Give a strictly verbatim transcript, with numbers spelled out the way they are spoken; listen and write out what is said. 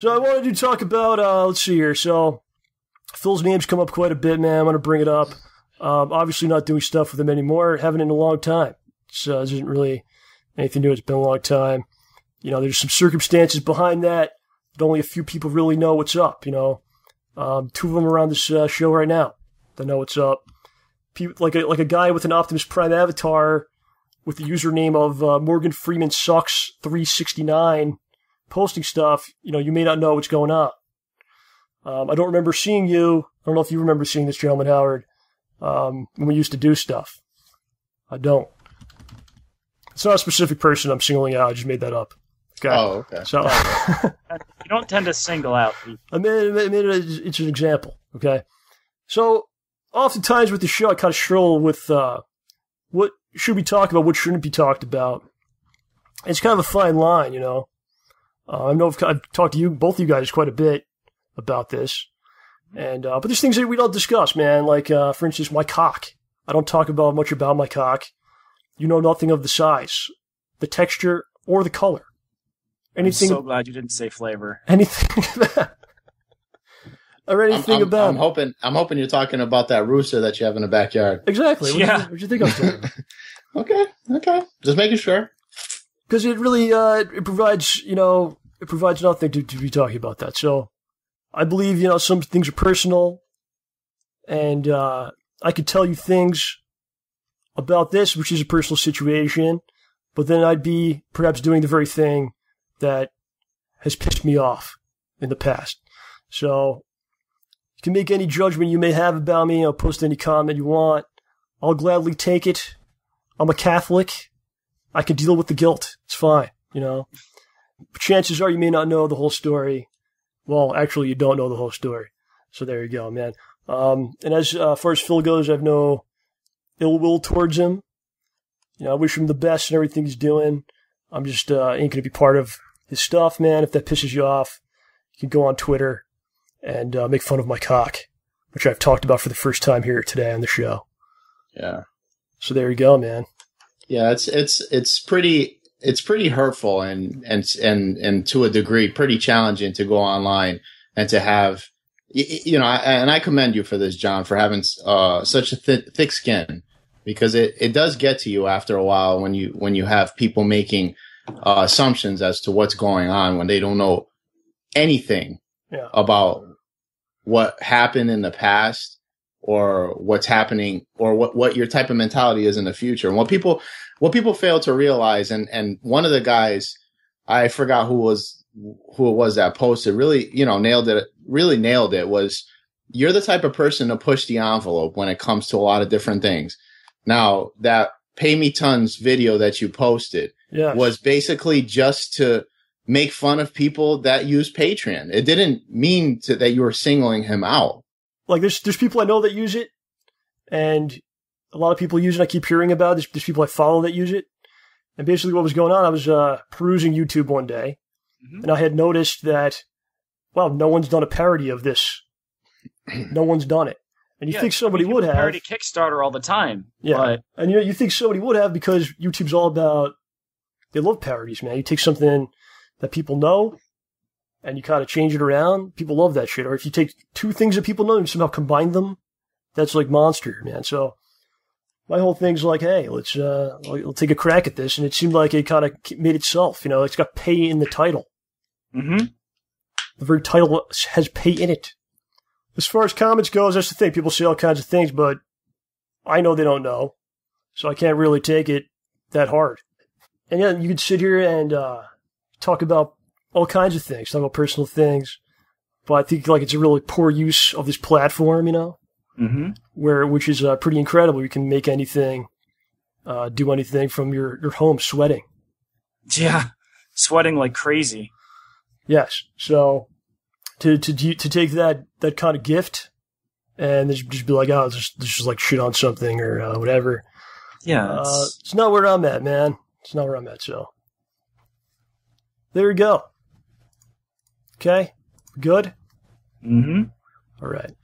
So I wanted to talk about, uh, let's see here. So Phil's name's come up quite a bit, man. I'm going to bring it up. Um, obviously not doing stuff with him anymore. Haven't in a long time. So this isn't really anything new. It's been a long time. You know, there's some circumstances behind that, but only a few people really know what's up, you know. Um, two of them are on this uh, show right now that know what's up. People, like, a, like a guy with an Optimus Prime avatar with the username of uh, Morgan Freeman Sucks three sixty-nine posting stuff, you know, you may not know what's going on. Um, I don't remember seeing you. I don't know if you remember seeing this gentleman, Howard, um, when we used to do stuff. I don't. It's not a specific person I'm singling out. I just made that up. Okay. Oh, okay. So you don't tend to single out people. I made, I made it. It's an example. Okay. So oftentimes with the show, I kind of struggle with uh, what should be talked about, what shouldn't be talked about. It's kind of a fine line, you know. Uh, I know I've, I've talked to you, both of you guys, quite a bit about this, and uh, but there's things that we don't discuss, man. Like uh, for instance, my cock. I don't talk about much about my cock. You know nothing of the size, the texture, or the color. Anything, I'm so glad you didn't say flavor. Anything about, or anything I'm, I'm, about. I'm hoping. I'm hoping you're talking about that rooster that you have in the backyard. Exactly. What yeah. What do you think I'm saying? Okay. Okay. Just making sure. Because it really uh, it provides, you know, it provides nothing to, to be talking about that. So I believe, you know, some things are personal, and uh, I could tell you things about this, which is a personal situation, but then I'd be perhaps doing the very thing that has pissed me off in the past. So you can make any judgment you may have about me. I'll post any comment you want. I'll gladly take it. I'm a Catholic. I can deal with the guilt. It's fine, you know. But chances are you may not know the whole story. Well, actually, you don't know the whole story. So there you go, man. Um, and as uh, far as Phil goes, I have no ill will towards him. You know, I wish him the best in everything he's doing. I'm just uh, ain't going to be part of his stuff, man. If that pisses you off, you can go on Twitter and uh, make fun of my cock, which I've talked about for the first time here today on the show. Yeah. So there you go, man. Yeah, it's it's it's pretty it's pretty hurtful and and and and to a degree pretty challenging to go online and to have, you know, and I commend you for this, John, for having uh, such a th thick skin, because it it does get to you after a while when you when you have people making Uh, assumptions as to what's going on when they don't know anything yeah. about what happened in the past or what's happening or what, what your type of mentality is in the future. And what people, what people fail to realize. And, and one of the guys, I forgot who was, who it was that posted, really, you know, nailed it, really nailed it, was you're the type of person to push the envelope when it comes to a lot of different things. Now that Pay Me Tons video that you posted, yes, was basically just to make fun of people that use Patreon. It didn't mean to, that you were singling him out. Like, there's there's people I know that use it, and a lot of people use it. I keep hearing about it. There's, there's people I follow that use it. And basically what was going on, I was uh, perusing YouTube one day, mm-hmm, and I had noticed that, wow, no one's done a parody of this. No one's done it. And you yeah, think somebody would have. Parody Kickstarter all the time. Yeah, but. And you, you think somebody would have, because YouTube's all about, they love parodies, man. You take something that people know and you kind of change it around. People love that shit. Or if you take two things that people know and somehow combine them, that's like monster, man. So my whole thing's like, hey, let's uh, let's take a crack at this. And it seemed like it kind of made itself. You know, it's got pay in the title. Mm-hmm. The very title has pay in it. As far as comments goes, that's the thing. People say all kinds of things, but I know they don't know. So I can't really take it that hard. And yeah, you could sit here and uh, talk about all kinds of things, talk about personal things, but I think like it's a really poor use of this platform, you know, mm-hmm, where which is uh, pretty incredible. You can make anything, uh, do anything from your your home, sweating. Yeah, sweating like crazy. Yes. So to to to take that that kind of gift and just be like, oh, this is like shit on something or uh, whatever. Yeah, it's... Uh, it's not where I'm at, man. It's not where I'm at, so. There we go. Okay? Good? Mm-hmm. All right.